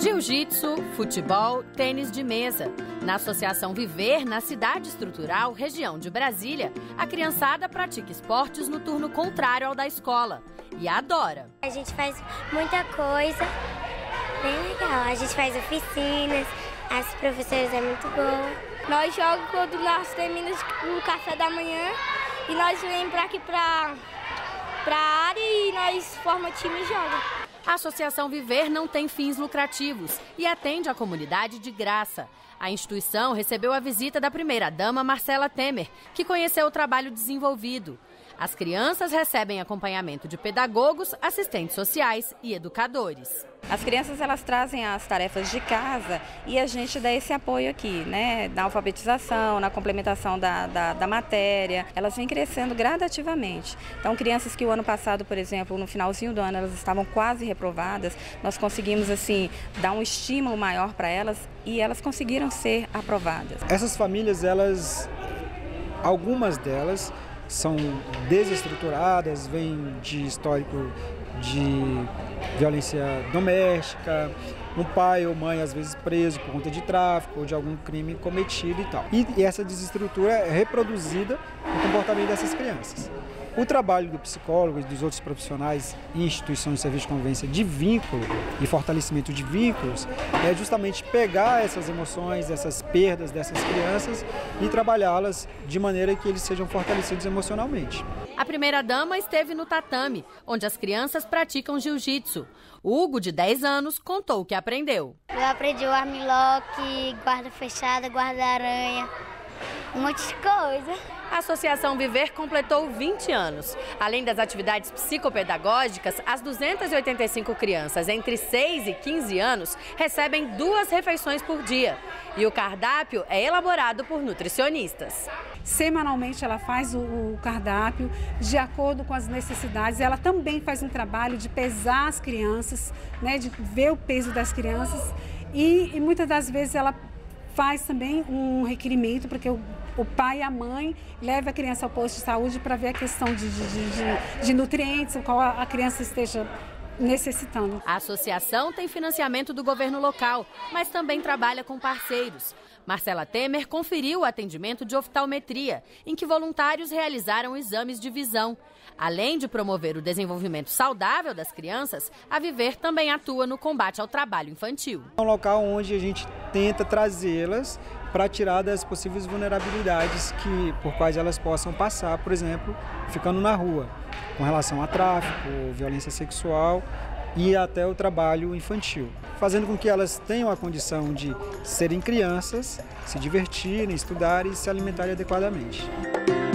Jiu-jitsu, futebol, tênis de mesa. Na Associação Viver, na cidade estrutural, região de Brasília, a criançada pratica esportes no turno contrário ao da escola e adora. A gente faz muita coisa, bem legal. A gente faz oficinas, as professoras é muito boa. Nós jogamos quando nós terminamos o café da manhã e nós viemos aqui pra área e nós formamos time e jogamos. A Associação Viver não tem fins lucrativos e atende a comunidade de graça. A instituição recebeu a visita da primeira-dama Marcela Temer, que conheceu o trabalho desenvolvido. As crianças recebem acompanhamento de pedagogos, assistentes sociais e educadores. As crianças, elas trazem as tarefas de casa e a gente dá esse apoio aqui, né? Na alfabetização, na complementação da matéria. Elas vêm crescendo gradativamente. Então, crianças que o ano passado, por exemplo, no finalzinho do ano, elas estavam quase reprovadas, nós conseguimos, assim, dar um estímulo maior para elas e elas conseguiram ser aprovadas. Essas famílias, algumas delas são desestruturadas, vêm de histórico de violência doméstica, um pai ou mãe às vezes preso por conta de tráfico ou de algum crime cometido e tal. E essa desestrutura é reproduzida no comportamento dessas crianças. O trabalho do psicólogo e dos outros profissionais em instituições de serviço de convivência de vínculo e fortalecimento de vínculos é justamente pegar essas emoções, essas perdas dessas crianças e trabalhá-las de maneira que eles sejam fortalecidos emocionalmente. A primeira-dama esteve no tatame, onde as crianças praticam jiu-jitsu. Hugo, de 10 anos, contou o que aprendeu. Eu aprendi o armlock, guarda fechada, guarda-aranha, um monte de coisa. A Associação Viver completou 20 anos. Além das atividades psicopedagógicas, as 285 crianças entre 6 e 15 anos recebem 2 refeições por dia. E o cardápio é elaborado por nutricionistas. Semanalmente ela faz o cardápio de acordo com as necessidades. Ela também faz um trabalho de pesar as crianças, né, de ver o peso das crianças. E muitas das vezes ela faz também um requerimento, porque o pai e a mãe levam a criança ao posto de saúde para ver a questão de nutrientes, o qual a criança esteja necessitando. A associação tem financiamento do governo local, mas também trabalha com parceiros. Marcela Temer conferiu o atendimento de oftalmetria, em que voluntários realizaram exames de visão. Além de promover o desenvolvimento saudável das crianças, a Viver também atua no combate ao trabalho infantil. É um local onde a gente tenta trazê-las para tirar das possíveis vulnerabilidades por quais elas possam passar, por exemplo, ficando na rua, com relação a tráfico, violência sexual e até o trabalho infantil, fazendo com que elas tenham a condição de serem crianças, se divertirem, estudarem e se alimentarem adequadamente.